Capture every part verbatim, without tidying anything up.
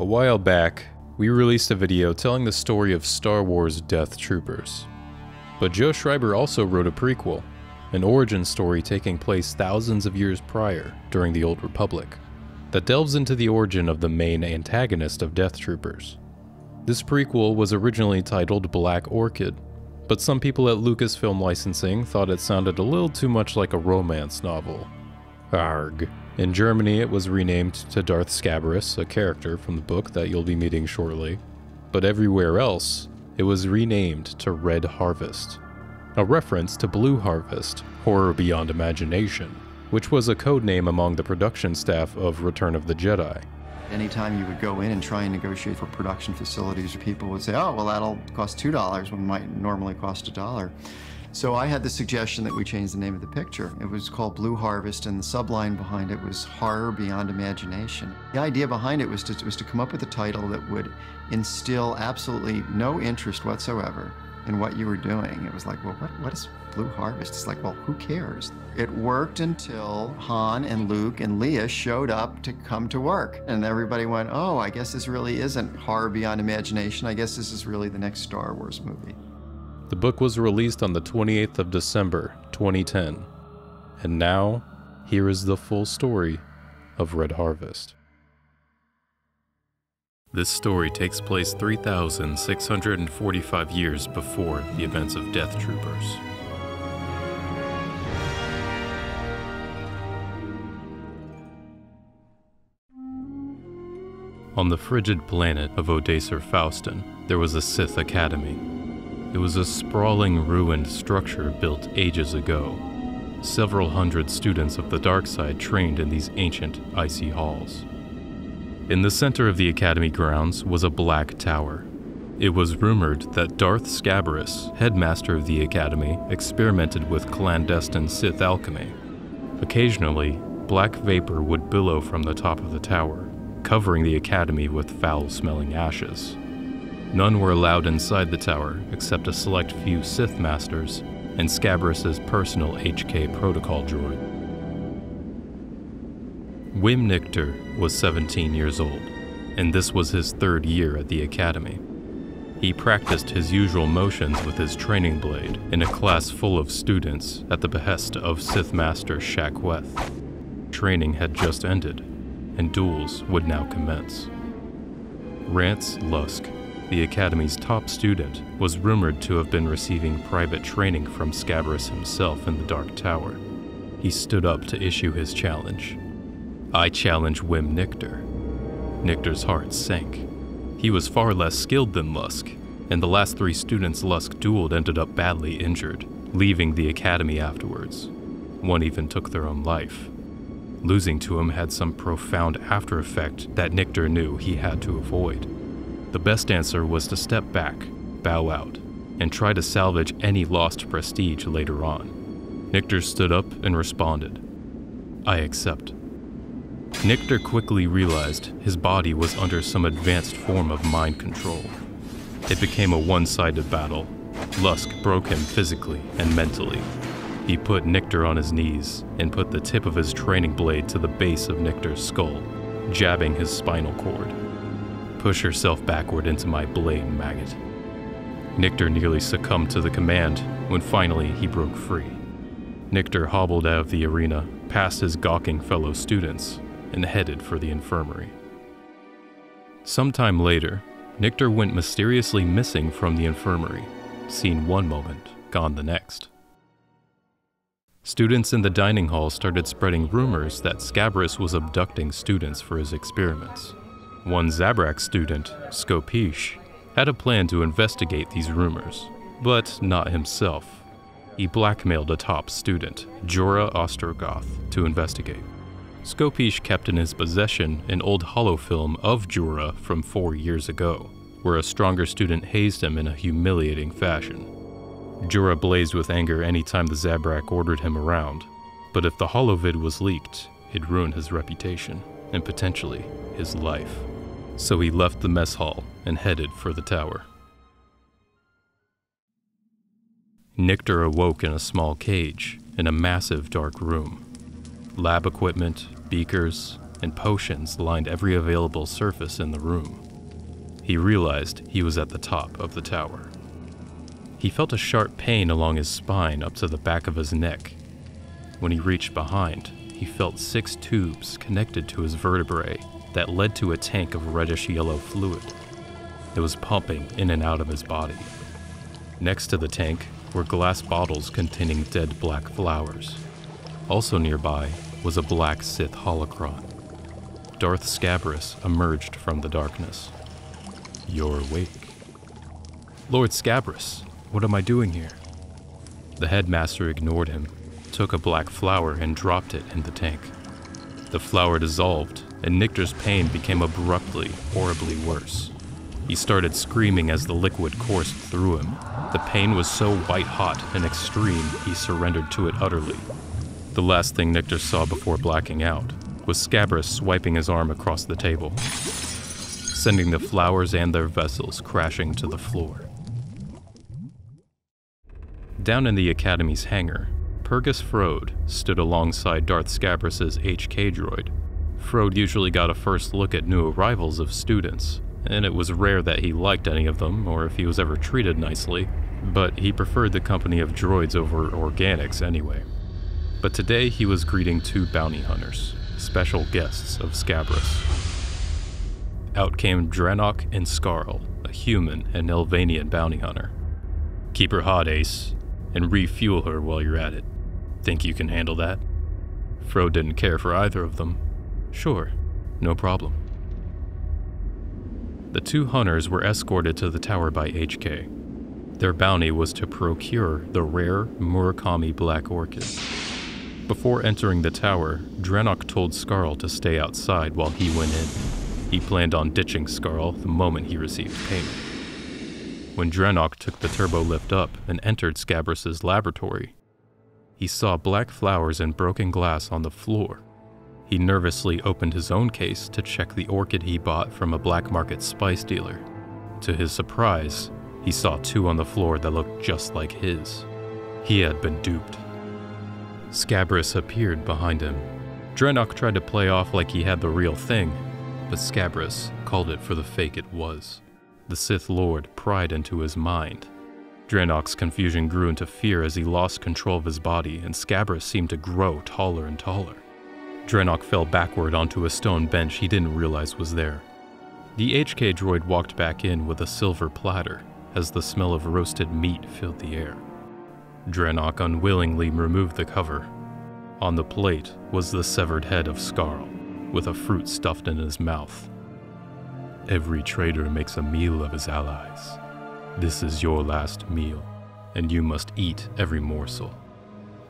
A while back, we released a video telling the story of Star Wars Death Troopers. But Joe Schreiber also wrote a prequel, an origin story taking place thousands of years prior during the Old Republic, that delves into the origin of the main antagonist of Death Troopers. This prequel was originally titled Black Orchid, but some people at Lucasfilm Licensing thought it sounded a little too much like a romance novel. Arg. In Germany, it was renamed to Darth Scabrous, a character from the book that you'll be meeting shortly, but everywhere else, it was renamed to Red Harvest, a reference to Blue Harvest, Horror Beyond Imagination, which was a codename among the production staff of Return of the Jedi. Anytime you would go in and try and negotiate for production facilities, people would say, oh, well, that'll cost two dollars when it might normally cost a dollar. So I had the suggestion that we change the name of the picture. It was called Blue Harvest, and the subline behind it was Horror Beyond Imagination. The idea behind it was to, was to come up with a title that would instill absolutely no interest whatsoever in what you were doing. It was like, well, what, what is Blue Harvest? It's like, well, who cares? It worked until Han and Luke and Leia showed up to come to work. And everybody went, oh, I guess this really isn't Horror Beyond Imagination. I guess this is really the next Star Wars movie. The book was released on the twenty-eighth of December, twenty ten. And now, here is the full story of Red Harvest. This story takes place three thousand six hundred forty-five years before the events of Death Troopers. On the frigid planet of Odacer-Faustin, there was a Sith Academy. It was a sprawling, ruined structure built ages ago. Several hundred students of the dark side trained in these ancient, icy halls. In the center of the academy grounds was a black tower. It was rumored that Darth Scabrous, headmaster of the academy, experimented with clandestine Sith alchemy. Occasionally, black vapor would billow from the top of the tower, covering the academy with foul-smelling ashes. None were allowed inside the tower except a select few Sith Masters and Scabrous' personal H K protocol droid. Wim Nickter was seventeen years old, and this was his third year at the academy. He practiced his usual motions with his training blade in a class full of students at the behest of Sith Master Shackweth. Training had just ended, and duels would now commence. Rance Lusk, the academy's top student, was rumored to have been receiving private training from Scabrous himself in the Dark Tower. He stood up to issue his challenge. I challenge Wim Nickter. Nickter's heart sank. He was far less skilled than Lusk, and the last three students Lusk dueled ended up badly injured, leaving the academy afterwards. One even took their own life. Losing to him had some profound after-effect that Nickter knew he had to avoid. The best answer was to step back, bow out, and try to salvage any lost prestige later on. Nickter stood up and responded, "I accept." Nickter quickly realized his body was under some advanced form of mind control. It became a one-sided battle. Lusk broke him physically and mentally. He put Nickter on his knees and put the tip of his training blade to the base of Nickter's skull, jabbing his spinal cord. "Push yourself backward into my blade, maggot." Nickter nearly succumbed to the command when finally he broke free. Nickter hobbled out of the arena, past his gawking fellow students, and headed for the infirmary. Sometime later, Nickter went mysteriously missing from the infirmary, seen one moment, gone the next. Students in the dining hall started spreading rumors that Scabrous was abducting students for his experiments. One Zabrak student, Skopish, had a plan to investigate these rumors, but not himself. He blackmailed a top student, Jura Ostrogoth, to investigate. Skopish kept in his possession an old holofilm of Jura from four years ago, where a stronger student hazed him in a humiliating fashion. Jura blazed with anger any time the Zabrak ordered him around, but if the holovid was leaked, it ruined his reputation and potentially his life. So he left the mess hall and headed for the tower. Nickter awoke in a small cage in a massive dark room. Lab equipment, beakers, and potions lined every available surface in the room. He realized he was at the top of the tower. He felt a sharp pain along his spine up to the back of his neck. When he reached behind, he felt six tubes connected to his vertebrae that led to a tank of reddish-yellow fluid. It was pumping in and out of his body. Next to the tank were glass bottles containing dead black flowers. Also nearby was a black Sith holocron. Darth Scabrous emerged from the darkness. "You're awake." "Lord Scabrous, what am I doing here?" The headmaster ignored him, took a black flower and dropped it in the tank. The flower dissolved, and Nickter's pain became abruptly, horribly worse. He started screaming as the liquid coursed through him. The pain was so white-hot and extreme, he surrendered to it utterly. The last thing Nickter saw before blacking out was Scabrous swiping his arm across the table, sending the flowers and their vessels crashing to the floor. Down in the Academy's hangar, Pergus Frode stood alongside Darth Scabrous' H K droid. Frode usually got a first look at new arrivals of students, and it was rare that he liked any of them or if he was ever treated nicely, but he preferred the company of droids over organics anyway. But today he was greeting two bounty hunters, special guests of Scabrous. Out came Dranok and Skarl, a human and Elvanian bounty hunter. "Keep her hot, Ace, and refuel her while you're at it. Think you can handle that?" Frode didn't care for either of them. "Sure, no problem." The two hunters were escorted to the tower by H K. Their bounty was to procure the rare Murakami Black Orchid. Before entering the tower, Dranok told Skarl to stay outside while he went in. He planned on ditching Skarl the moment he received payment. When Dranok took the turbo lift up and entered Scabrous' laboratory, he saw black flowers and broken glass on the floor. He nervously opened his own case to check the orchid he bought from a black market spice dealer. To his surprise, he saw two on the floor that looked just like his. He had been duped. Scabrous appeared behind him. Dranok tried to play off like he had the real thing, but Scabrous called it for the fake it was. The Sith Lord pried into his mind. Dranok's confusion grew into fear as he lost control of his body, and Scabrous seemed to grow taller and taller. Dranok fell backward onto a stone bench he didn't realize was there. The H K droid walked back in with a silver platter as the smell of roasted meat filled the air. Dranok unwillingly removed the cover. On the plate was the severed head of Skarl, with a fruit stuffed in his mouth. "Every traitor makes a meal of his allies. This is your last meal, and you must eat every morsel.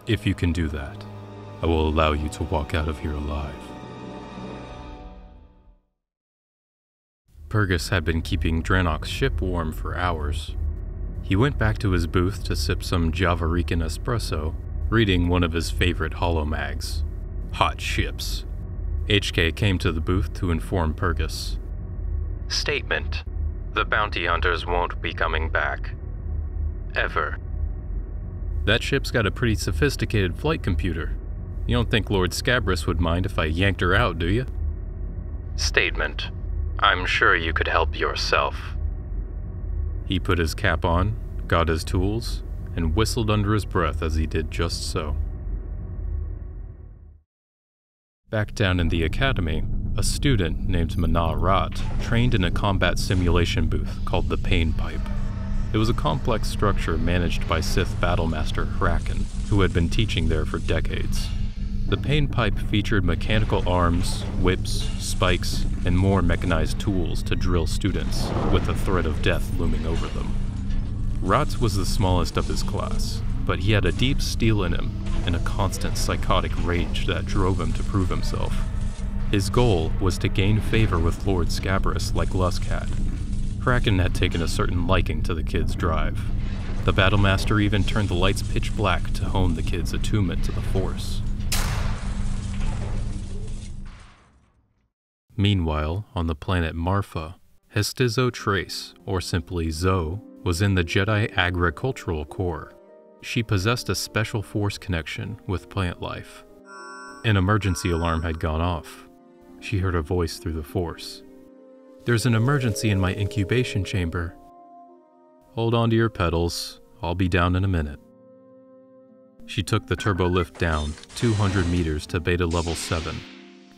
If you can do that, I will allow you to walk out of here alive." Pergus had been keeping Dranok's ship warm for hours. He went back to his booth to sip some Javarican espresso, reading one of his favorite holomags, Hot Ships. H K came to the booth to inform Pergus. "Statement: the bounty hunters won't be coming back. Ever." "That ship's got a pretty sophisticated flight computer. You don't think Lord Scabrous would mind if I yanked her out, do you?" "Statement: I'm sure you could help yourself." He put his cap on, got his tools, and whistled under his breath as he did just so. Back down in the Academy, a student named Mnah Rat trained in a combat simulation booth called the Pain Pipe. It was a complex structure managed by Sith Battlemaster Hracken, who had been teaching there for decades. The Pain Pipe featured mechanical arms, whips, spikes, and more mechanized tools to drill students, with the threat of death looming over them. Ratz was the smallest of his class, but he had a deep steel in him and a constant psychotic rage that drove him to prove himself. His goal was to gain favor with Lord Scabrous like Lusk had. Hracken had taken a certain liking to the kid's drive. The Battlemaster even turned the lights pitch black to hone the kid's attunement to the Force. Meanwhile, on the planet Marfa, Hestizo Trace, or simply Zoe, was in the Jedi Agricultural Corps. She possessed a special force connection with plant life. An emergency alarm had gone off. she heard a voice through the Force. "There's an emergency in my incubation chamber." "Hold on to your pedals, I'll be down in a minute." She took the turbo lift down two hundred meters to Beta Level seven,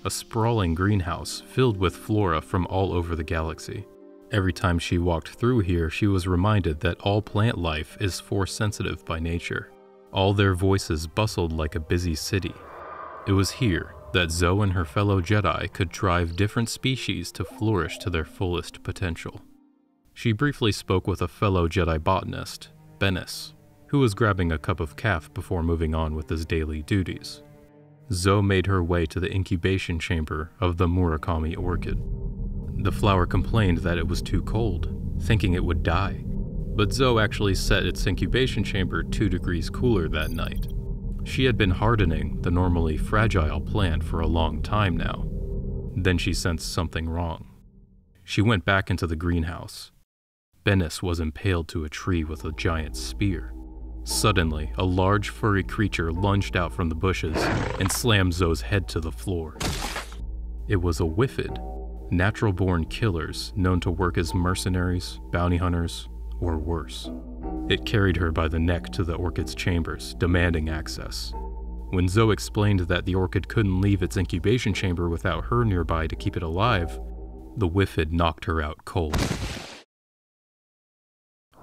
a sprawling greenhouse filled with flora from all over the galaxy. Every time she walked through here, she was reminded that all plant life is Force-sensitive by nature. All their voices bustled like a busy city. It was here that Zoe and her fellow Jedi could drive different species to flourish to their fullest potential. She briefly spoke with a fellow Jedi botanist, Bennis, who was grabbing a cup of kaffe before moving on with his daily duties. Zoe made her way to the incubation chamber of the Murakami Orchid. The flower complained that it was too cold, thinking it would die, but Zoe actually set its incubation chamber two degrees cooler that night. She had been hardening the normally fragile plant for a long time now. Then she sensed something wrong. She went back into the greenhouse. Bennis was impaled to a tree with a giant spear. Suddenly, a large furry creature lunged out from the bushes and slammed Zoe's head to the floor. It was a Whiphid. Natural-born killers known to work as mercenaries, bounty hunters, or worse. It carried her by the neck to the orchid's chambers, demanding access. When Zoe explained that the orchid couldn't leave its incubation chamber without her nearby to keep it alive, the Whiphid knocked her out cold.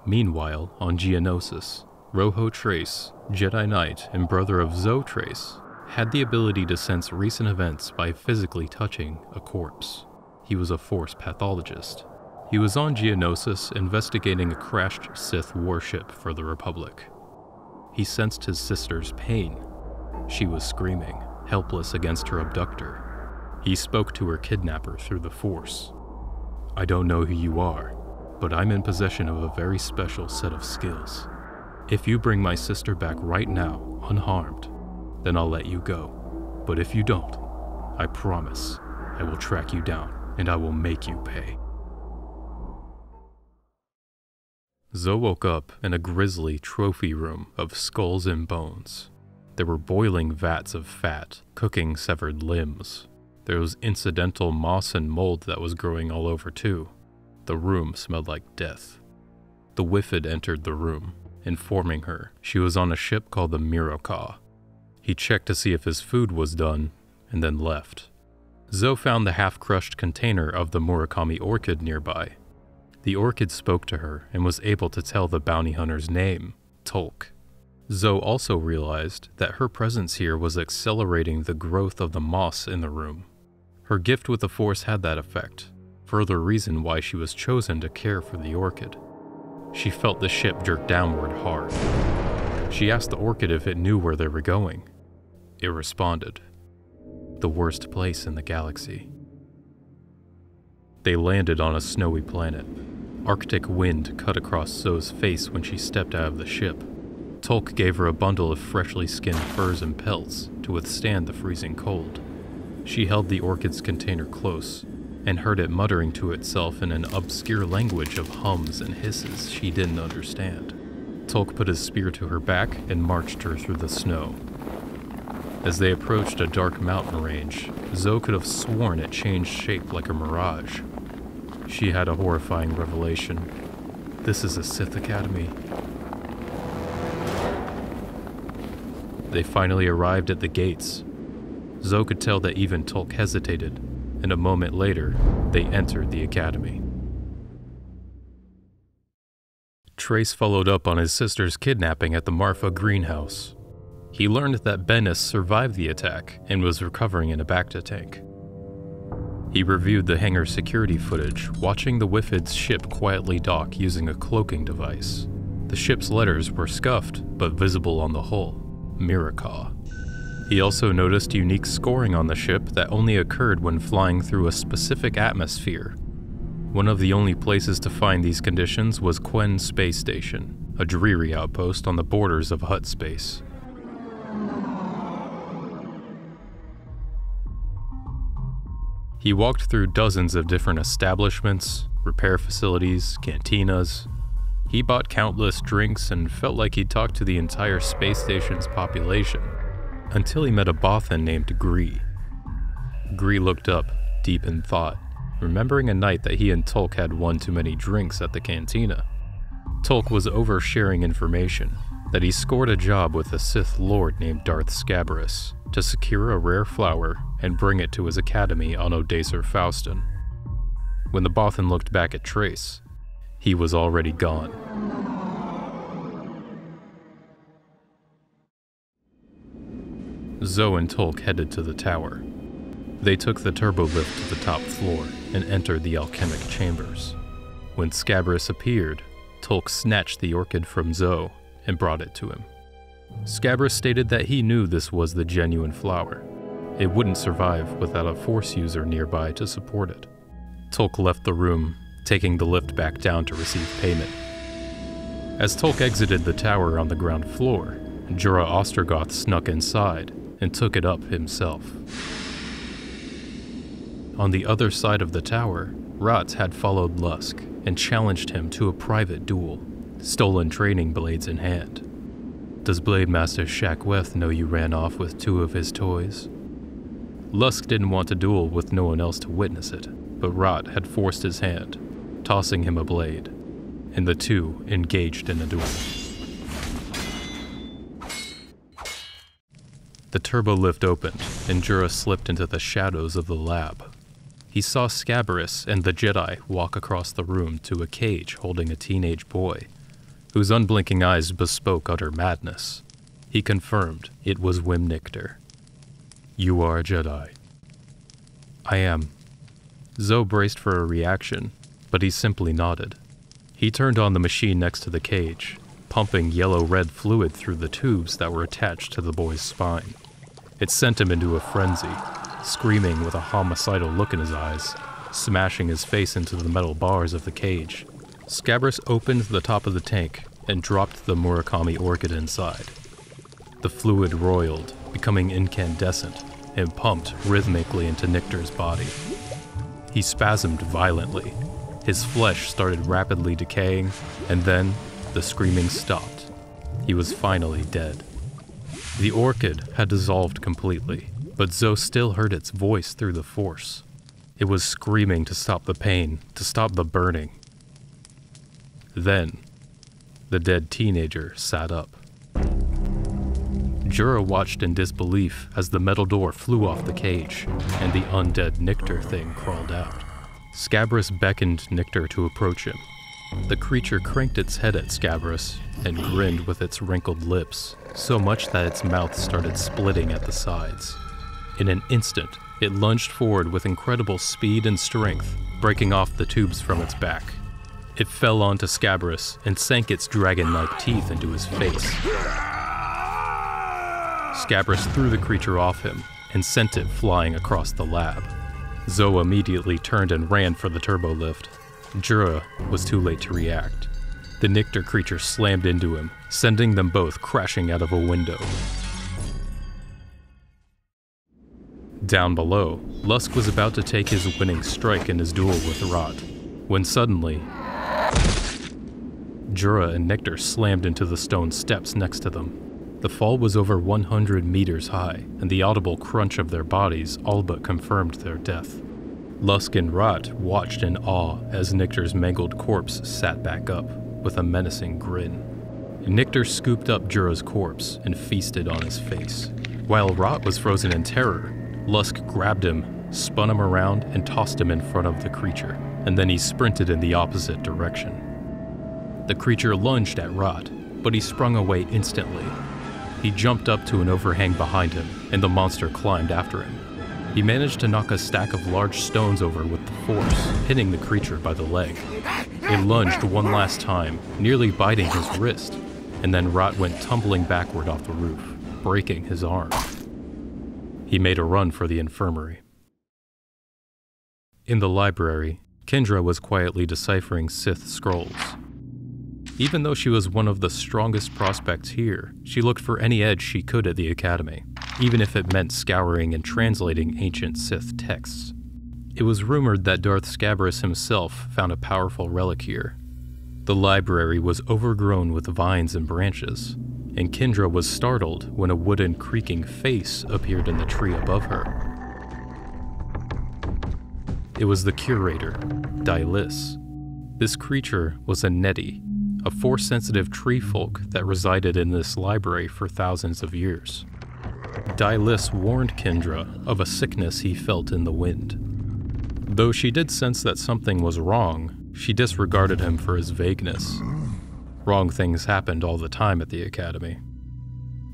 Meanwhile, on Geonosis, Rojo Trace, Jedi Knight, and brother of Zoe Trace had the ability to sense recent events by physically touching a corpse. He was a Force pathologist. He was on Geonosis investigating a crashed Sith warship for the Republic. He sensed his sister's pain. She was screaming, helpless against her abductor. He spoke to her kidnapper through the Force. "I don't know who you are, but I'm in possession of a very special set of skills. If you bring my sister back right now, unharmed, then I'll let you go. But if you don't, I promise I will track you down, and I will make you pay." Zoe woke up in a grisly trophy room of skulls and bones. There were boiling vats of fat, cooking severed limbs. There was incidental moss and mold that was growing all over too. The room smelled like death. The Whiphid entered the room, informing her she was on a ship called the Mirocaw. He checked to see if his food was done, and then left. Zoe found the half-crushed container of the Murakami Orchid nearby. The orchid spoke to her and was able to tell the bounty hunter's name, Tulk. Zoe also realized that her presence here was accelerating the growth of the moss in the room. Her gift with the Force had that effect, further reason why she was chosen to care for the orchid. She felt the ship jerk downward hard. She asked the orchid if it knew where they were going. It responded, "The worst place in the galaxy." They landed on a snowy planet. Arctic wind cut across Zoe's face when she stepped out of the ship. Tulk gave her a bundle of freshly skinned furs and pelts to withstand the freezing cold. She held the orchid's container close and heard it muttering to itself in an obscure language of hums and hisses she didn't understand. Tulk put his spear to her back and marched her through the snow. As they approached a dark mountain range, Zoe could have sworn it changed shape like a mirage. She had a horrifying revelation. This is a Sith Academy. They finally arrived at the gates. Zoe could tell that even Tulk hesitated, and a moment later, they entered the Academy. Trace followed up on his sister's kidnapping at the Marfa greenhouse. He learned that Bennis survived the attack and was recovering in a Bacta tank. He reviewed the hangar security footage, watching the Whiphid's ship quietly dock using a cloaking device. The ship's letters were scuffed, but visible on the hull, Mirocaw. He also noticed unique scoring on the ship that only occurred when flying through a specific atmosphere. One of the only places to find these conditions was Quen Space Station, a dreary outpost on the borders of Hutt space. He walked through dozens of different establishments, repair facilities, cantinas. He bought countless drinks and felt like he'd talked to the entire space station's population, until he met a Bothan named Gree. Gree looked up, deep in thought, remembering a night that he and Tulk had one too many drinks at the cantina. Tulk was oversharing information, that he scored a job with a Sith Lord named Darth Scabrous to secure a rare flower and bring it to his academy on Odacer-Faustin. When the Bothan looked back at Trace, he was already gone. Zoe and Tulk headed to the tower. They took the turbolift to the top floor and entered the alchemic chambers. When Scabrous appeared, Tulk snatched the orchid from Zoe and brought it to him. Scabrous stated that he knew this was the genuine flower. It wouldn't survive without a force user nearby to support it. Tulk left the room, taking the lift back down to receive payment. As Tulk exited the tower on the ground floor, Jura Ostrogoth snuck inside and took it up himself. On the other side of the tower, Ratz had followed Lusk and challenged him to a private duel, stolen training blades in hand. "Does Blade Master Shackweth know you ran off with two of his toys?" Lusk didn't want to duel with no one else to witness it, but Rat had forced his hand, tossing him a blade, and the two engaged in a duel. The turbo lift opened, and Jura slipped into the shadows of the lab. He saw Scabrous and the Jedi walk across the room to a cage holding a teenage boy, whose unblinking eyes bespoke utter madness. He confirmed it was Wim Nickter. "You are a Jedi." "I am." Zoe braced for a reaction, but he simply nodded. He turned on the machine next to the cage, pumping yellow-red fluid through the tubes that were attached to the boy's spine. It sent him into a frenzy, screaming with a homicidal look in his eyes, smashing his face into the metal bars of the cage. Scabrous opened the top of the tank and dropped the Murakami orchid inside. The fluid roiled, becoming incandescent, and pumped rhythmically into Nickter's body. He spasmed violently. His flesh started rapidly decaying, and then the screaming stopped. He was finally dead. The orchid had dissolved completely, but Zoe still heard its voice through the force. It was screaming to stop the pain, to stop the burning. Then, the dead teenager sat up. Jura watched in disbelief as the metal door flew off the cage, and the undead Nickter thing crawled out. Scabrous beckoned Nickter to approach him. The creature cranked its head at Scabrous and grinned with its wrinkled lips, so much that its mouth started splitting at the sides. In an instant, it lunged forward with incredible speed and strength, breaking off the tubes from its back. It fell onto Scabrous and sank its dragon-like teeth into his face. Scabrous threw the creature off him and sent it flying across the lab. Zoe immediately turned and ran for the turbolift. Jura was too late to react. The Nickter creature slammed into him, sending them both crashing out of a window. Down below, Lusk was about to take his winning strike in his duel with Rat, when suddenly, Jura and Nickter slammed into the stone steps next to them. The fall was over one hundred meters high, and the audible crunch of their bodies all but confirmed their death. Lusk and Rat watched in awe as Nickter's mangled corpse sat back up with a menacing grin. Nickter scooped up Jura's corpse and feasted on his face. While Rat was frozen in terror, Lusk grabbed him, spun him around, and tossed him in front of the creature, and then he sprinted in the opposite direction. The creature lunged at Rat, but he sprung away instantly. He jumped up to an overhang behind him, and the monster climbed after him. He managed to knock a stack of large stones over with the force, hitting the creature by the leg. It lunged one last time, nearly biting his wrist, and then Rat went tumbling backward off the roof, breaking his arm. He made a run for the infirmary. In the library, Kindra was quietly deciphering Sith scrolls. Even though she was one of the strongest prospects here, she looked for any edge she could at the Academy, even if it meant scouring and translating ancient Sith texts. It was rumored that Darth Scabrous himself found a powerful relic here. The library was overgrown with vines and branches, and Kindra was startled when a wooden creaking face appeared in the tree above her. It was the curator, Dyllis. This creature was a Neti, a force-sensitive tree folk that resided in this library for thousands of years. Dyllis warned Kindra of a sickness he felt in the wind. Though she did sense that something was wrong, she disregarded him for his vagueness. Wrong things happened all the time at the Academy.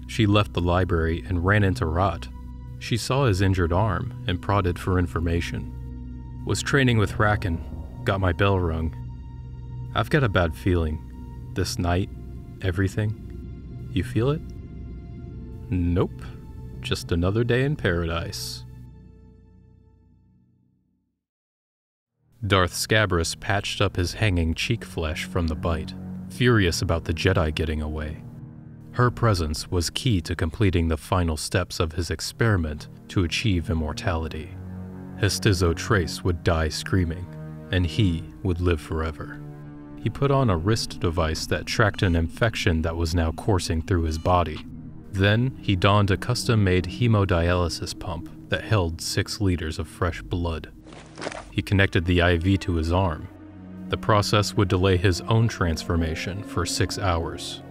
She left the library and ran into Rat. She saw his injured arm and prodded for information. "Was training with Hracken, got my bell rung. I've got a bad feeling. This night, everything. You feel it?" "Nope. Just another day in paradise." Darth Scabrous patched up his hanging cheek flesh from the bite, furious about the Jedi getting away. Her presence was key to completing the final steps of his experiment to achieve immortality. Hestizo Trace would die screaming, and he would live forever. He put on a wrist device that tracked an infection that was now coursing through his body. Then, he donned a custom-made hemodialysis pump that held six liters of fresh blood. He connected the I V to his arm. The process would delay his own transformation for six hours.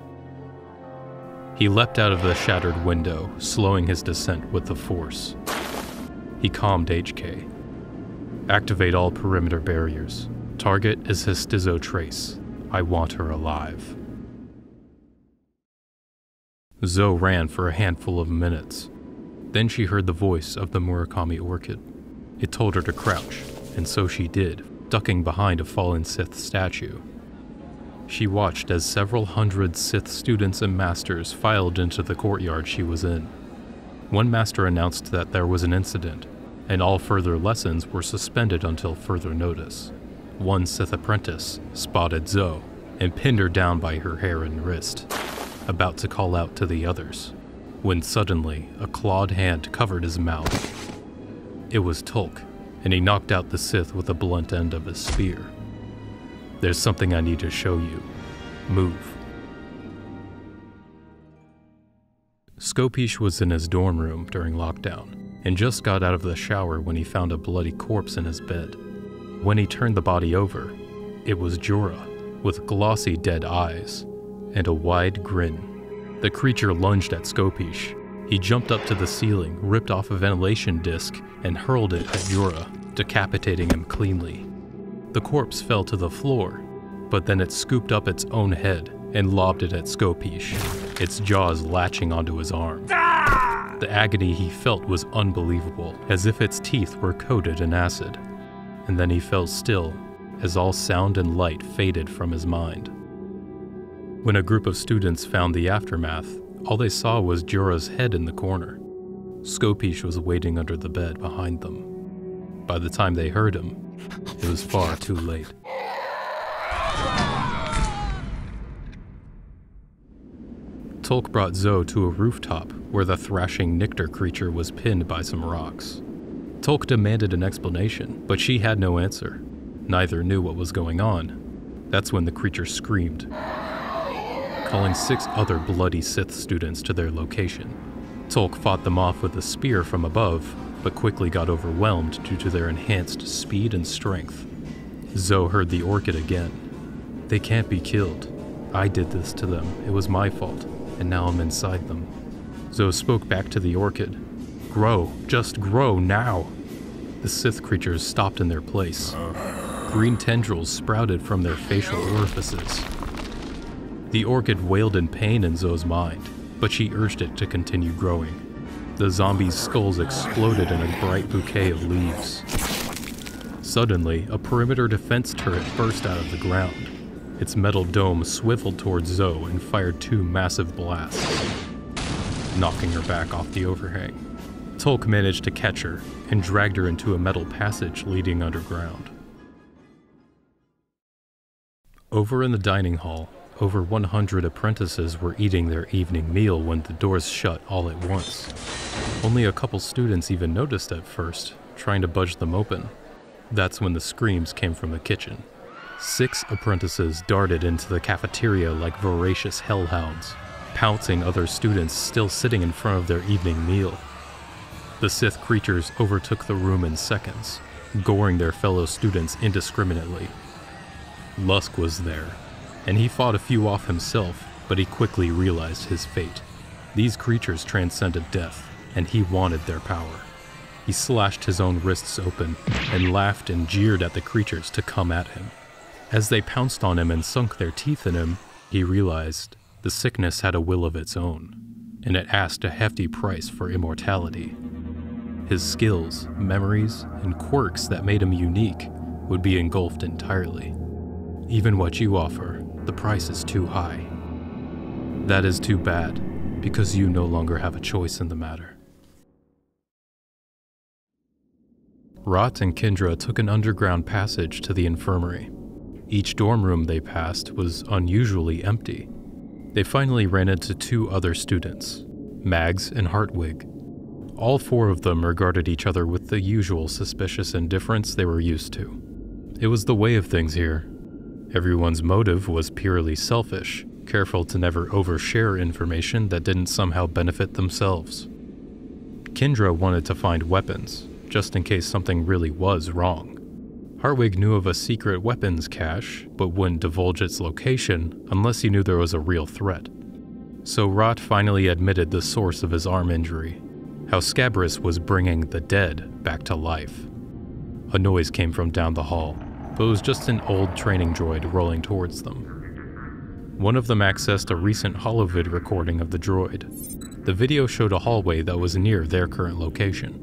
He leapt out of the shattered window, slowing his descent with the Force. He calmed H K. "Activate all perimeter barriers. Target is Hestizo Trace. I want her alive." Zoe ran for a handful of minutes. Then she heard the voice of the Murakami Orchid. It told her to crouch, and so she did, ducking behind a fallen Sith statue. She watched as several hundred Sith students and masters filed into the courtyard she was in. One master announced that there was an incident, and all further lessons were suspended until further notice. One Sith apprentice spotted Zoe and pinned her down by her hair and wrist, about to call out to the others, when suddenly a clawed hand covered his mouth. It was Tulk, and he knocked out the Sith with the blunt end of his spear. "There's something I need to show you. Move." Skopish was in his dorm room during lockdown, and just got out of the shower when he found a bloody corpse in his bed. When he turned the body over, it was Jura, with glossy dead eyes and a wide grin. The creature lunged at Skopish. He jumped up to the ceiling, ripped off a ventilation disc, and hurled it at Jura, decapitating him cleanly. The corpse fell to the floor, but then it scooped up its own head and lobbed it at Skopish, its jaws latching onto his arm. Ah! The agony he felt was unbelievable, as if its teeth were coated in acid. And then he fell still, as all sound and light faded from his mind. When a group of students found the aftermath, all they saw was Jura's head in the corner. Skopish was waiting under the bed behind them. By the time they heard him, it was far too late. Tulk brought Zoe to a rooftop where the thrashing Nickter creature was pinned by some rocks. Tulk demanded an explanation, but she had no answer. Neither knew what was going on. That's when the creature screamed, calling six other bloody Sith students to their location. Tulk fought them off with a spear from above, but quickly got overwhelmed due to their enhanced speed and strength. Zoe heard the orchid again. "They can't be killed. I did this to them. It was my fault, and now I'm inside them." Zoe spoke back to the orchid. "Grow, just grow now." The Sith creatures stopped in their place. Green tendrils sprouted from their facial orifices. The orchid wailed in pain in Zoe's mind, but she urged it to continue growing. The zombies' skulls exploded in a bright bouquet of leaves. Suddenly, a perimeter defense turret burst out of the ground. Its metal dome swiveled towards Zoe and fired two massive blasts, knocking her back off the overhang. Tulk managed to catch her and dragged her into a metal passage leading underground. Over in the dining hall, over one hundred apprentices were eating their evening meal when the doors shut all at once. Only a couple students even noticed at first, trying to budge them open. That's when the screams came from the kitchen. Six apprentices darted into the cafeteria like voracious hellhounds, pouncing other students still sitting in front of their evening meal. The Sith creatures overtook the room in seconds, goring their fellow students indiscriminately. Lusk was there, and he fought a few off himself, but he quickly realized his fate. These creatures transcended death, and he wanted their power. He slashed his own wrists open, and laughed and jeered at the creatures to come at him. As they pounced on him and sunk their teeth in him, he realized the sickness had a will of its own, and it asked a hefty price for immortality. His skills, memories, and quirks that made him unique would be engulfed entirely. Even what you offer, the price is too high. That is too bad, because you no longer have a choice in the matter. Rat and Kindra took an underground passage to the infirmary. Each dorm room they passed was unusually empty. They finally ran into two other students, Mags and Hartwig. All four of them regarded each other with the usual suspicious indifference they were used to. It was the way of things here. Everyone's motive was purely selfish, careful to never overshare information that didn't somehow benefit themselves. Kindra wanted to find weapons, just in case something really was wrong. Hartwig knew of a secret weapons cache, but wouldn't divulge its location unless he knew there was a real threat. So Rat finally admitted the source of his arm injury, how Scabrous was bringing the dead back to life. A noise came from down the hall, but it was just an old training droid rolling towards them. One of them accessed a recent holovid recording of the droid. The video showed a hallway that was near their current location.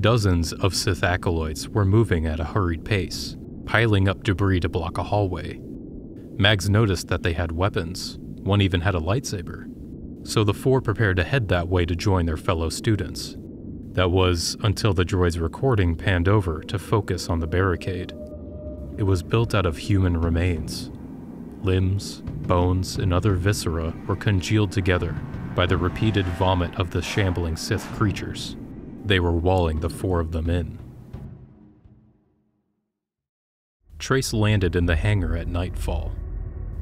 Dozens of Sith acolytes were moving at a hurried pace, piling up debris to block a hallway. Mags noticed that they had weapons, one even had a lightsaber, so the four prepared to head that way to join their fellow students. That was until the droid's recording panned over to focus on the barricade. It was built out of human remains. Limbs, bones, and other viscera were congealed together by the repeated vomit of the shambling Sith creatures. They were walling the four of them in. Trace landed in the hangar at nightfall.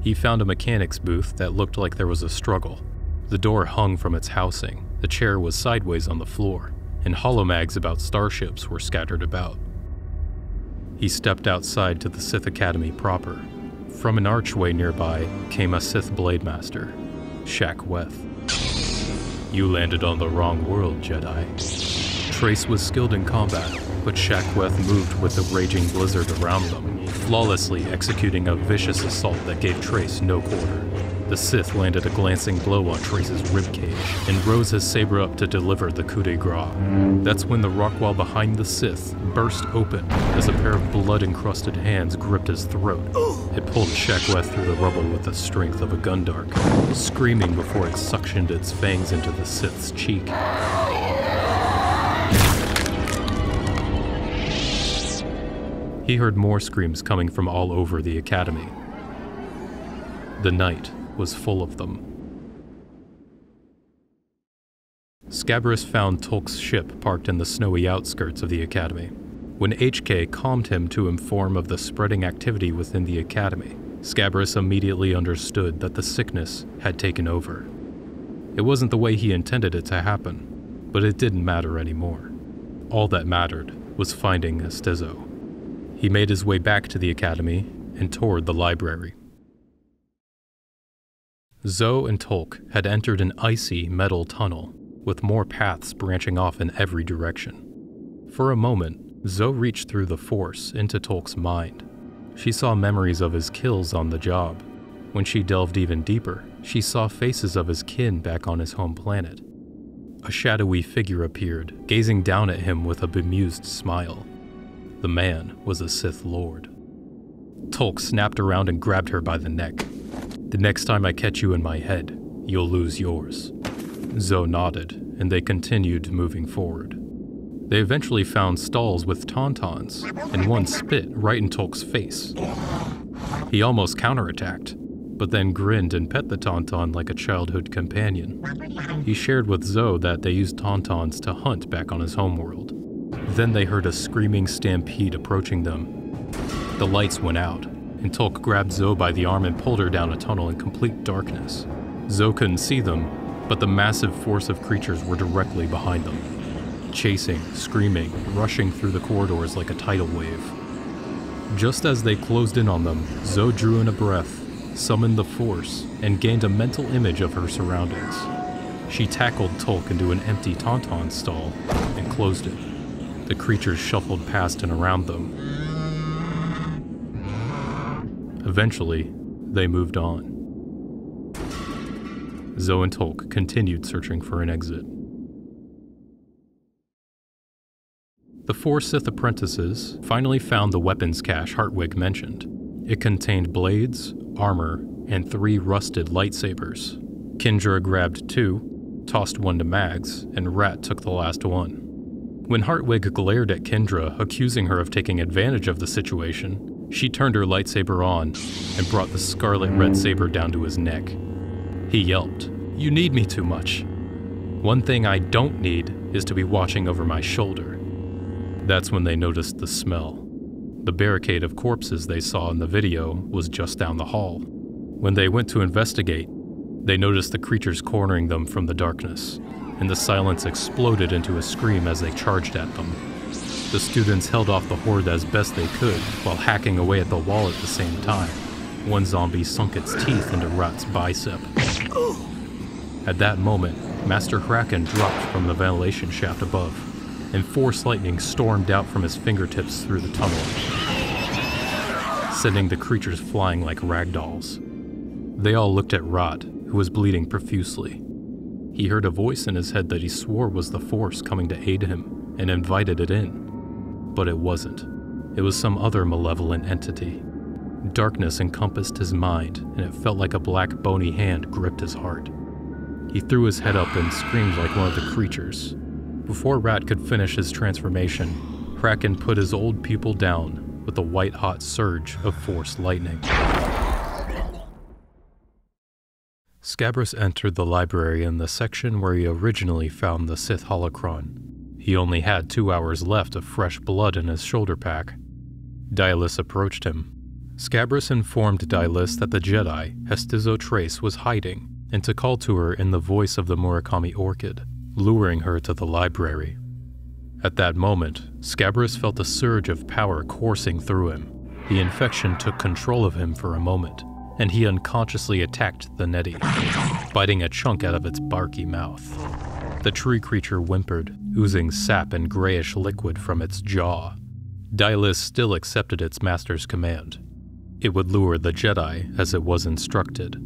He found a mechanic's booth that looked like there was a struggle. The door hung from its housing, the chair was sideways on the floor, and holomags about starships were scattered about. He stepped outside to the Sith Academy proper. From an archway nearby came a Sith Blade Master, Shackweth. You landed on the wrong world, Jedi. Trace was skilled in combat, but Shackweth moved with the raging blizzard around them, flawlessly executing a vicious assault that gave Trace no quarter. The Sith landed a glancing blow on Trace's ribcage, and rose his saber up to deliver the coup de grace. That's when the rock wall behind the Sith burst open as a pair of blood-encrusted hands gripped his throat. It pulled Shackweth through the rubble with the strength of a gundark, screaming before it suctioned its fangs into the Sith's cheek. He heard more screams coming from all over the academy. The night was full of them. Scabrous found Tulk's ship parked in the snowy outskirts of the academy. When H K calmed him to inform of the spreading activity within the academy, Scabrous immediately understood that the sickness had taken over. It wasn't the way he intended it to happen, but it didn't matter anymore. All that mattered was finding Hestizo. He made his way back to the academy and toured the library. Zoe and Tulk had entered an icy metal tunnel, with more paths branching off in every direction. For a moment, Zoe reached through the Force into Tulk's mind. She saw memories of his kills on the job. When she delved even deeper, she saw faces of his kin back on his home planet. A shadowy figure appeared, gazing down at him with a bemused smile. The man was a Sith Lord. Tulk snapped around and grabbed her by the neck. The next time I catch you in my head, you'll lose yours. Zoe nodded, and they continued moving forward. They eventually found stalls with Tauntauns, and one spit right in Tulk's face. He almost counterattacked, but then grinned and pet the Tauntaun like a childhood companion. He shared with Zoe that they used Tauntauns to hunt back on his homeworld. Then they heard a screaming stampede approaching them. The lights went out, and Tulk grabbed Zoe by the arm and pulled her down a tunnel in complete darkness. Zoe couldn't see them, but the massive force of creatures were directly behind them. chasing, screaming, rushing through the corridors like a tidal wave. Just as they closed in on them, Zoe drew in a breath, summoned the Force, and gained a mental image of her surroundings. She tackled Tulk into an empty Tauntaun stall and closed it. The creatures shuffled past and around them. Eventually, they moved on. Zoe and Tulk continued searching for an exit. The four Sith apprentices finally found the weapons cache Hartwig mentioned. It contained blades, armor, and three rusted lightsabers. Kindra grabbed two, tossed one to Mags, and Rat took the last one. When Hartwig glared at Kindra, accusing her of taking advantage of the situation, she turned her lightsaber on and brought the scarlet red saber down to his neck. He yelped, "You need me too much. One thing I don't need is to be watching over my shoulder." That's when they noticed the smell. The barricade of corpses they saw in the video was just down the hall. When they went to investigate, they noticed the creatures cornering them from the darkness, and the silence exploded into a scream as they charged at them. The students held off the horde as best they could while hacking away at the wall at the same time. One zombie sunk its teeth into Rat's bicep. At that moment, Master Hracken dropped from the ventilation shaft above, and Force Lightning stormed out from his fingertips through the tunnel, sending the creatures flying like ragdolls. They all looked at Rat, who was bleeding profusely. He heard a voice in his head that he swore was the Force coming to aid him and invited it in. But it wasn't. It was some other malevolent entity. Darkness encompassed his mind, and it felt like a black bony hand gripped his heart. He threw his head up and screamed like one of the creatures. Before Rat could finish his transformation, Hracken put his old pupil down with a white-hot surge of Force Lightning. Scabrous entered the library in the section where he originally found the Sith holocron. He only had two hours left of fresh blood in his shoulder pack. Dyllis approached him. Scabrous informed Dyllis that the Jedi, Hestizo Trace, was hiding, and to call to her in the voice of the Murakami Orchid, luring her to the library. At that moment, Scabrous felt a surge of power coursing through him. The infection took control of him for a moment, and he unconsciously attacked the Neti, biting a chunk out of its barky mouth. The tree creature whimpered, oozing sap and grayish liquid from its jaw. Dyllis still accepted its master's command. It would lure the Jedi as it was instructed.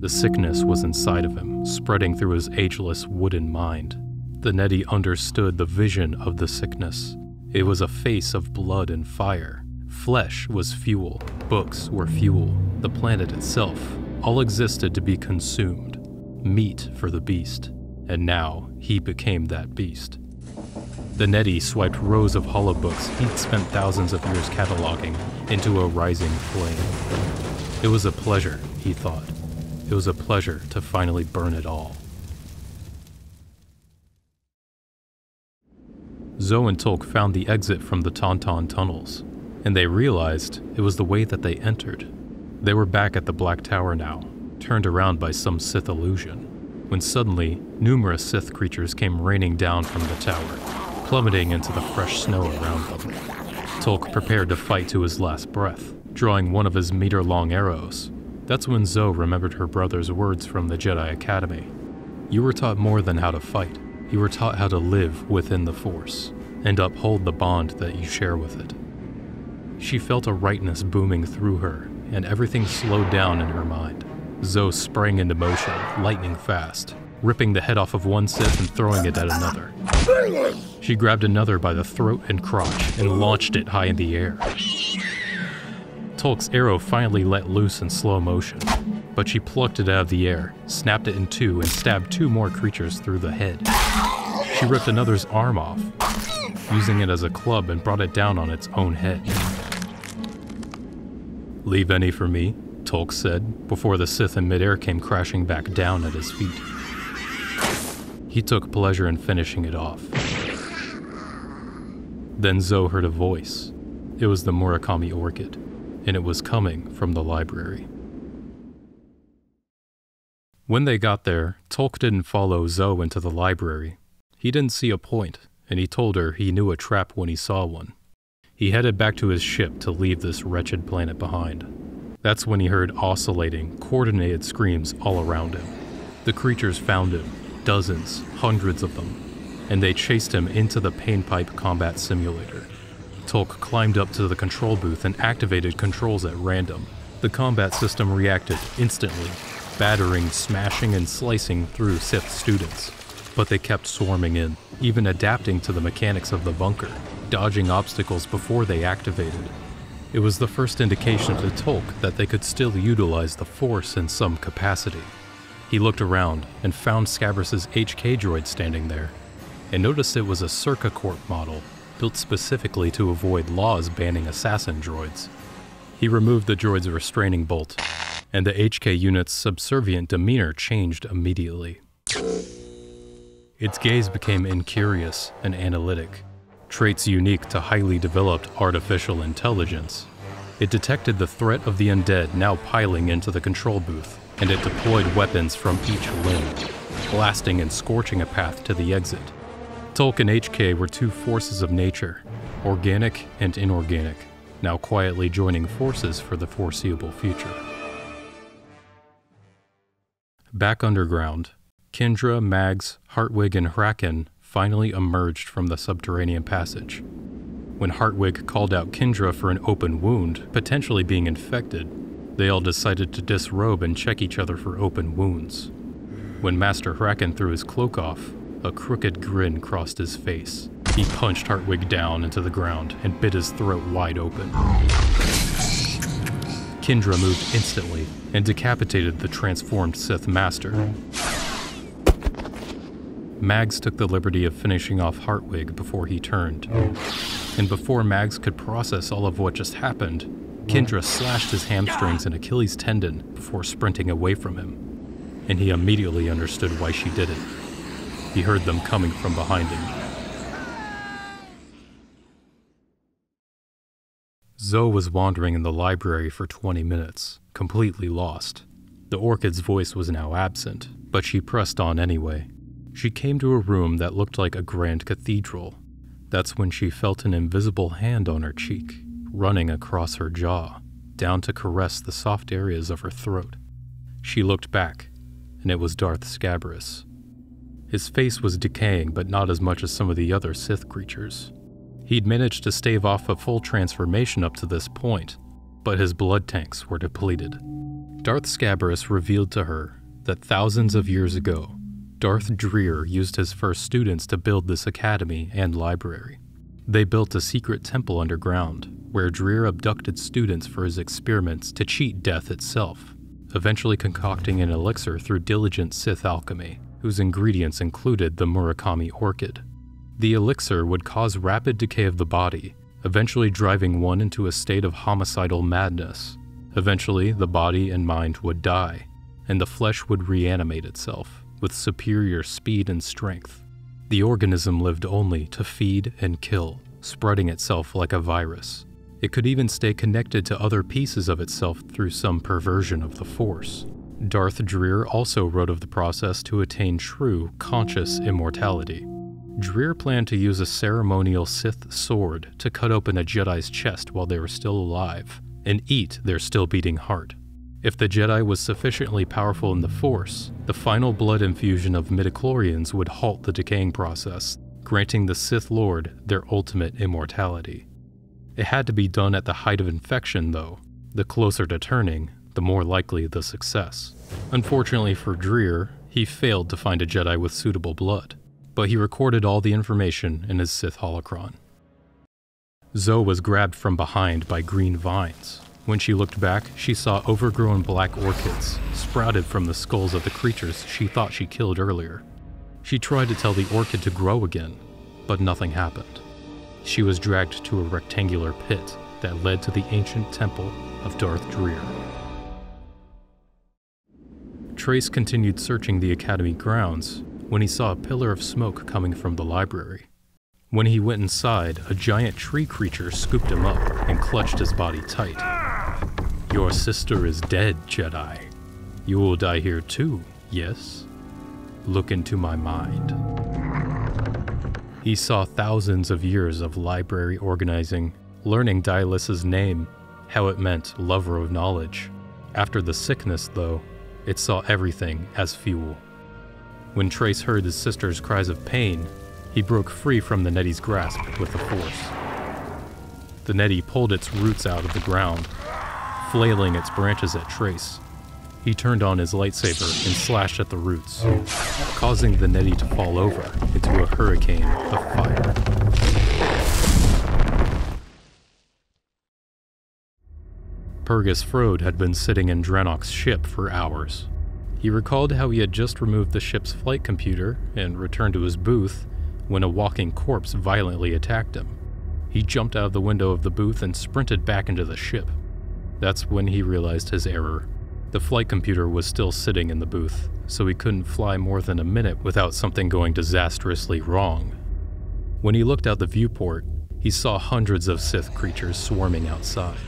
The sickness was inside of him, spreading through his ageless wooden mind. The Neti understood the vision of the sickness. It was a face of blood and fire. Flesh was fuel, books were fuel, the planet itself, all existed to be consumed, meat for the beast, and now he became that beast. The Neti swiped rows of holobooks he'd spent thousands of years cataloging into a rising flame. It was a pleasure, he thought. It was a pleasure to finally burn it all. Zoe and Tulk found the exit from the Tauntaun tunnels, and they realized it was the way that they entered. They were back at the Black Tower now, turned around by some Sith illusion, when suddenly numerous Sith creatures came raining down from the tower, plummeting into the fresh snow around them. Tulk prepared to fight to his last breath, drawing one of his meter-long arrows. That's when Zoe remembered her brother's words from the Jedi Academy. You were taught more than how to fight. You were taught how to live within the Force, and uphold the bond that you share with it. She felt a rightness booming through her, and everything slowed down in her mind. Zoe sprang into motion, lightning fast, ripping the head off of one Sith and throwing it at another. She grabbed another by the throat and crotch and launched it high in the air. Tulk's arrow finally let loose in slow motion, but she plucked it out of the air, snapped it in two, and stabbed two more creatures through the head. She ripped another's arm off, using it as a club, and brought it down on its own head. "Leave any for me," Tulk said, before the Sith in midair came crashing back down at his feet. He took pleasure in finishing it off. Then Zoe heard a voice. It was the Murakami Orchid, and it was coming from the library. When they got there, Tulk didn't follow Zoe into the library. He didn't see a point, and he told her he knew a trap when he saw one. He headed back to his ship to leave this wretched planet behind. That's when he heard oscillating, coordinated screams all around him. The creatures found him, dozens, hundreds of them, and they chased him into the Painpipe Combat Simulator. Tulk climbed up to the control booth and activated controls at random. The combat system reacted instantly, battering, smashing, and slicing through Sith students. But they kept swarming in, even adapting to the mechanics of the bunker, dodging obstacles before they activated. It was the first indication to Tulk that they could still utilize the Force in some capacity. He looked around and found Scabrous' H K droid standing there, and noticed it was a Circacorp model, built specifically to avoid laws banning assassin droids. He removed the droid's restraining bolt, and the H K unit's subservient demeanor changed immediately. Its gaze became incurious and analytic, traits unique to highly developed artificial intelligence. It detected the threat of the undead now piling into the control booth, and it deployed weapons from each limb, blasting and scorching a path to the exit. Tulk and H K were two forces of nature, organic and inorganic, now quietly joining forces for the foreseeable future. Back underground, Kindra, Mags, Hartwig, and Hracken finally emerged from the subterranean passage. When Hartwig called out Kindra for an open wound, potentially being infected, they all decided to disrobe and check each other for open wounds. When Master Hracken threw his cloak off, a crooked grin crossed his face. He punched Hartwig down into the ground and bit his throat wide open. Kindra moved instantly and decapitated the transformed Sith Master. Mags took the liberty of finishing off Hartwig before he turned. And before Mags could process all of what just happened, Kindra slashed his hamstrings and Achilles tendon before sprinting away from him. And he immediately understood why she did it. He heard them coming from behind him. Zoe was wandering in the library for twenty minutes, completely lost. The orchid's voice was now absent, but she pressed on anyway. She came to a room that looked like a grand cathedral. That's when she felt an invisible hand on her cheek, running across her jaw, down to caress the soft areas of her throat. She looked back, and it was Darth Scabrous. His face was decaying, but not as much as some of the other Sith creatures. He'd managed to stave off a full transformation up to this point, but his blood tanks were depleted. Darth Scabrous revealed to her that thousands of years ago, Darth Drear used his first students to build this academy and library. They built a secret temple underground, where Drear abducted students for his experiments to cheat death itself, eventually concocting an elixir through diligent Sith alchemy, whose ingredients included the Murakami Orchid. The elixir would cause rapid decay of the body, eventually driving one into a state of homicidal madness. Eventually, the body and mind would die, and the flesh would reanimate itself with superior speed and strength. The organism lived only to feed and kill, spreading itself like a virus. It could even stay connected to other pieces of itself through some perversion of the Force. Darth Drear also wrote of the process to attain true, conscious immortality. Drear planned to use a ceremonial Sith sword to cut open a Jedi's chest while they were still alive, and eat their still beating heart. If the Jedi was sufficiently powerful in the Force, the final blood infusion of midichlorians would halt the decaying process, granting the Sith Lord their ultimate immortality. It had to be done at the height of infection, though. The closer to turning, the more likely the success. Unfortunately for Drear, he failed to find a Jedi with suitable blood, but he recorded all the information in his Sith holocron. Zoe was grabbed from behind by green vines. When she looked back, she saw overgrown black orchids sprouted from the skulls of the creatures she thought she killed earlier. She tried to tell the orchid to grow again, but nothing happened. She was dragged to a rectangular pit that led to the ancient temple of Darth Drear. Trace continued searching the academy grounds when he saw a pillar of smoke coming from the library. When he went inside, a giant tree creature scooped him up and clutched his body tight. "Your sister is dead, Jedi. You will die here too, yes? Look into my mind." He saw thousands of years of library organizing, learning Dyllis' name, how it meant lover of knowledge. After the sickness, though, it saw everything as fuel. When Trace heard his sister's cries of pain, he broke free from the Neti's grasp with the Force. The Neti pulled its roots out of the ground, flailing its branches at Trace. He turned on his lightsaber and slashed at the roots, causing the Neti to fall over into a hurricane of fire. Pergus Frode had been sitting in Dranok's ship for hours. He recalled how he had just removed the ship's flight computer and returned to his booth when a walking corpse violently attacked him. He jumped out of the window of the booth and sprinted back into the ship. That's when he realized his error. The flight computer was still sitting in the booth, so he couldn't fly more than a minute without something going disastrously wrong. When he looked out the viewport, he saw hundreds of Sith creatures swarming outside.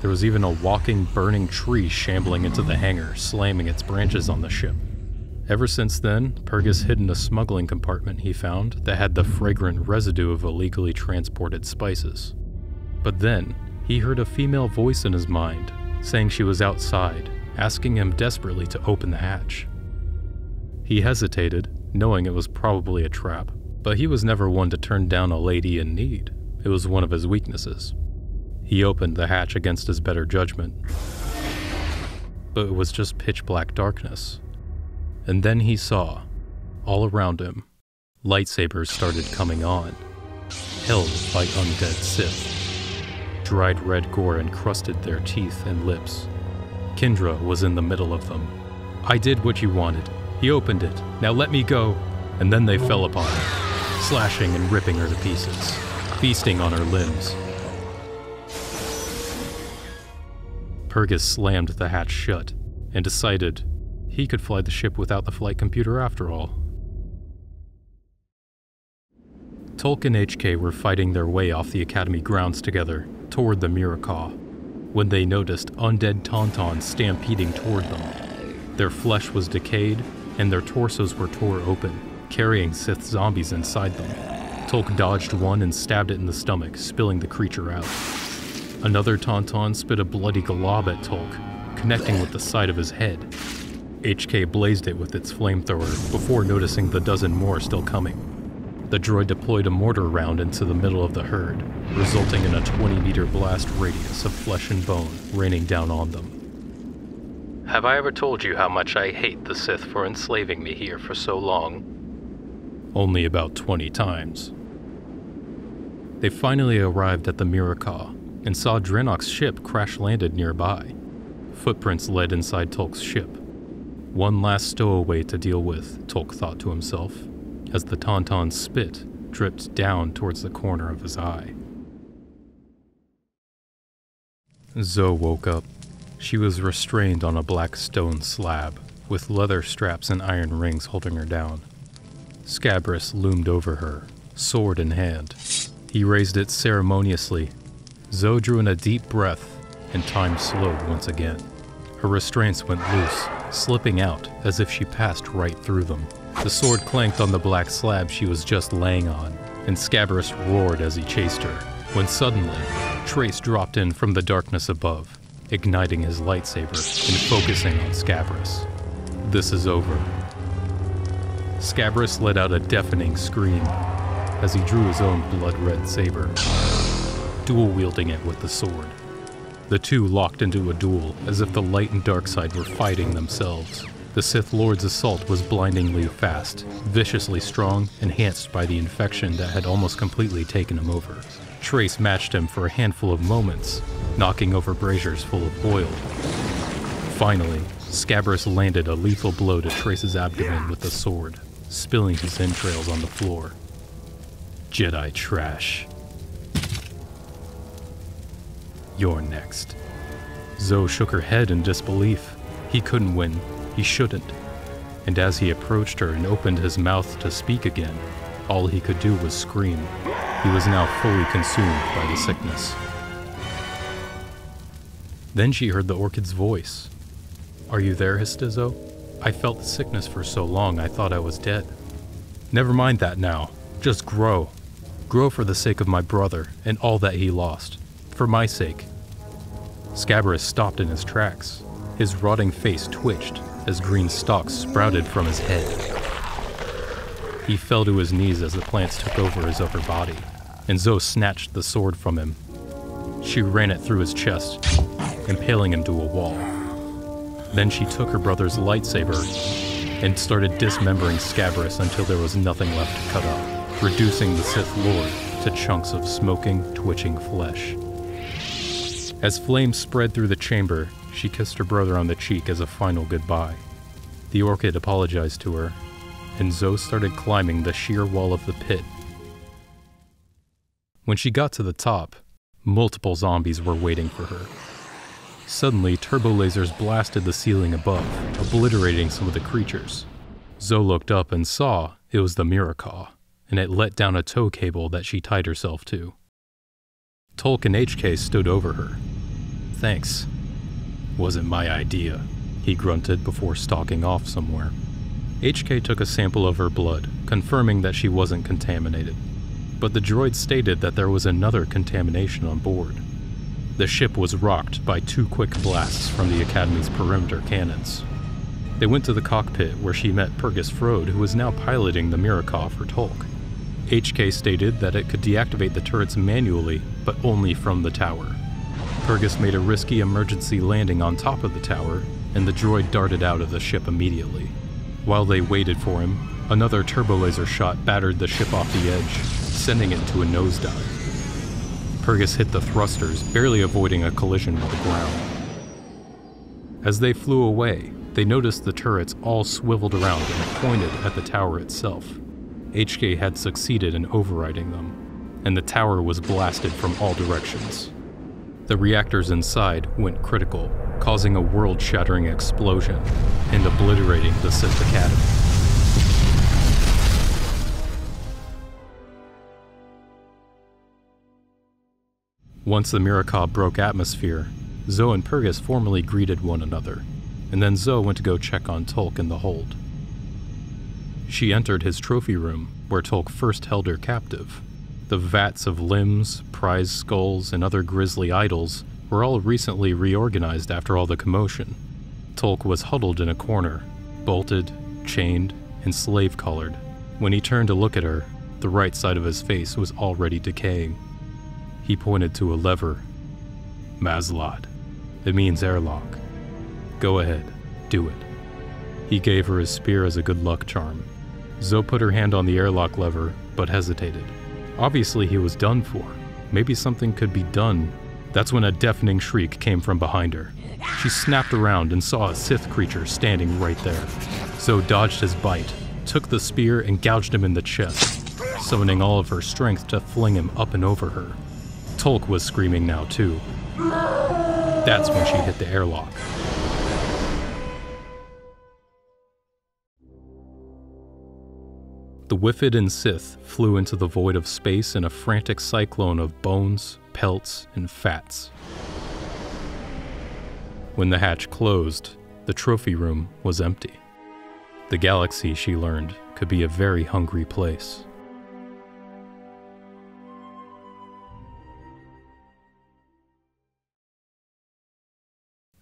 There was even a walking, burning tree shambling into the hangar, slamming its branches on the ship. Ever since then, Pergus hid in a smuggling compartment he found that had the fragrant residue of illegally transported spices. But then, he heard a female voice in his mind, saying she was outside, asking him desperately to open the hatch. He hesitated, knowing it was probably a trap, but he was never one to turn down a lady in need. It was one of his weaknesses. He opened the hatch against his better judgment, but it was just pitch black darkness. And then he saw, all around him, lightsabers started coming on, held by undead Sith. Dried red gore encrusted their teeth and lips. Kindra was in the middle of them. "I did what you wanted. He opened it. Now let me go." And then they fell upon her, slashing and ripping her to pieces, feasting on her limbs. Pergus slammed the hatch shut and decided he could fly the ship without the flight computer after all. Tulk and H K were fighting their way off the Academy grounds together toward the Mirocaw when they noticed undead Tauntauns stampeding toward them. Their flesh was decayed, and their torsos were tore open, carrying Sith zombies inside them. Tulk dodged one and stabbed it in the stomach, spilling the creature out. Another Tauntaun spit a bloody glob at Tulk, connecting with the side of his head. H K blazed it with its flamethrower before noticing the dozen more still coming. The droid deployed a mortar round into the middle of the herd, resulting in a twenty meter blast radius of flesh and bone raining down on them. "Have I ever told you how much I hate the Sith for enslaving me here for so long?" "Only about twenty times. They finally arrived at the Mirocaw and saw Dranok's ship crash-landed nearby. Footprints led inside Tulk's ship. One last stowaway to deal with, Tulk thought to himself, as the Tauntaun's spit dripped down towards the corner of his eye. Zoe woke up. She was restrained on a black stone slab, with leather straps and iron rings holding her down. Scabrous loomed over her, sword in hand. He raised it ceremoniously. Zoe drew in a deep breath, and time slowed once again. Her restraints went loose, slipping out as if she passed right through them. The sword clanked on the black slab she was just laying on, and Scabrous roared as he chased her, when suddenly, Trace dropped in from the darkness above, igniting his lightsaber and focusing on Scabrous. "This is over." Scabrous let out a deafening scream as he drew his own blood-red saber, dual-wielding it with the sword. The two locked into a duel as if the light and dark side were fighting themselves. The Sith Lord's assault was blindingly fast, viciously strong, enhanced by the infection that had almost completely taken him over. Trace matched him for a handful of moments, knocking over braziers full of oil. Finally, Scabrous landed a lethal blow to Trace's abdomen with the sword, spilling his entrails on the floor. "Jedi trash. You're next." Zoe shook her head in disbelief. He couldn't win. He shouldn't. And as he approached her and opened his mouth to speak again, all he could do was scream. He was now fully consumed by the sickness. Then she heard the orchid's voice. "Are you there, Hestizo? I felt the sickness for so long I thought I was dead." "Never mind that now. Just grow. grow for the sake of my brother and all that he lost, for my sake. Scabrous stopped in his tracks. His rotting face twitched as green stalks sprouted from his head. He fell to his knees as the plants took over his upper body, and Zoe snatched the sword from him. She ran it through his chest, impaling him to a wall. Then she took her brother's lightsaber and started dismembering Scabrous until there was nothing left to cut up, reducing the Sith Lord to chunks of smoking, twitching flesh. As flames spread through the chamber, she kissed her brother on the cheek as a final goodbye. The orchid apologized to her, and Zoe started climbing the sheer wall of the pit. When she got to the top, multiple zombies were waiting for her. Suddenly, turbo lasers blasted the ceiling above, obliterating some of the creatures. Zoe looked up and saw it was the Mirocaw, and it let down a tow cable that she tied herself to. Tulk and H K stood over her. "Thanks. Wasn't my idea," he grunted before stalking off somewhere. H K took a sample of her blood, confirming that she wasn't contaminated. But the droid stated that there was another contamination on board. The ship was rocked by two quick blasts from the Academy's perimeter cannons. They went to the cockpit where she met Pergus Frode, who was now piloting the Mirocaw for Tulk. H K stated that it could deactivate the turrets manually, but only from the tower. Pergus made a risky emergency landing on top of the tower, and the droid darted out of the ship immediately. While they waited for him, another turbolaser shot battered the ship off the edge, sending it to a nosedive. Pergus hit the thrusters, barely avoiding a collision with the ground. As they flew away, they noticed the turrets all swiveled around and pointed at the tower itself. H K had succeeded in overriding them, and the tower was blasted from all directions. The reactors inside went critical, causing a world-shattering explosion and obliterating the Sith Academy. Once the Mirocaw broke atmosphere, Zoe and Pergus formally greeted one another, and then Zoe went to go check on Tulk in the hold. She entered his trophy room, where Tulk first held her captive. The vats of limbs, prize skulls, and other grisly idols were all recently reorganized after all the commotion. Tulk was huddled in a corner, bolted, chained, and slave-collared. When he turned to look at her, the right side of his face was already decaying. He pointed to a lever. "Maslod. It means airlock. Go ahead, do it." He gave her his spear as a good luck charm. Zoe put her hand on the airlock lever, but hesitated. Obviously he was done for. Maybe something could be done. That's when a deafening shriek came from behind her. She snapped around and saw a Sith creature standing right there. Zoe dodged his bite, took the spear and gouged him in the chest, summoning all of her strength to fling him up and over her. Tulk was screaming now, too. That's when she hit the airlock. The Whiphid and Sith flew into the void of space in a frantic cyclone of bones, pelts, and fats. When the hatch closed, the trophy room was empty. The galaxy, she learned, could be a very hungry place.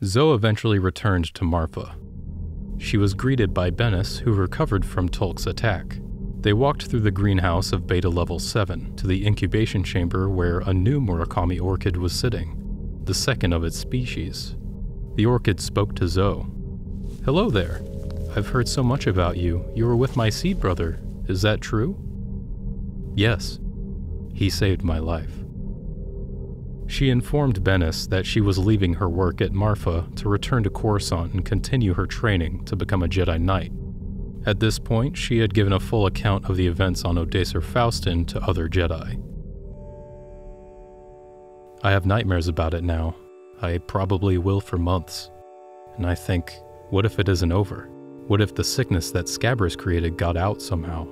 Zoe eventually returned to Marfa. She was greeted by Bennis, who recovered from Tulk's attack. They walked through the greenhouse of Beta Level seven to the incubation chamber where a new Murakami orchid was sitting, the second of its species. The orchid spoke to Zoe. "Hello there. I've heard so much about you. You were with my sea brother. Is that true?" "Yes. He saved my life." She informed Bennis that she was leaving her work at Marfa to return to Coruscant and continue her training to become a Jedi Knight. At this point, she had given a full account of the events on Odacer-Faustin to other Jedi. "I have nightmares about it now. I probably will for months. And I think, what if it isn't over? What if the sickness that Scabrous created got out somehow?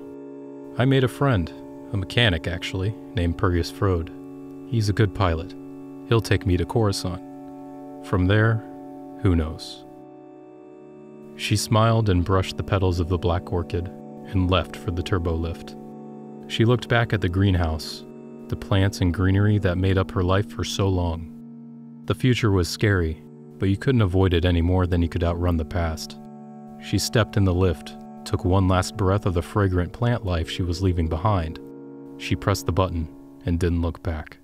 I made a friend, a mechanic actually, named Pergus Frode. He's a good pilot. He'll take me to Coruscant. From there, who knows." She smiled and brushed the petals of the black orchid and left for the turbo lift. She looked back at the greenhouse, the plants and greenery that made up her life for so long. The future was scary, but you couldn't avoid it any more than you could outrun the past. She stepped in the lift, took one last breath of the fragrant plant life she was leaving behind. She pressed the button and didn't look back.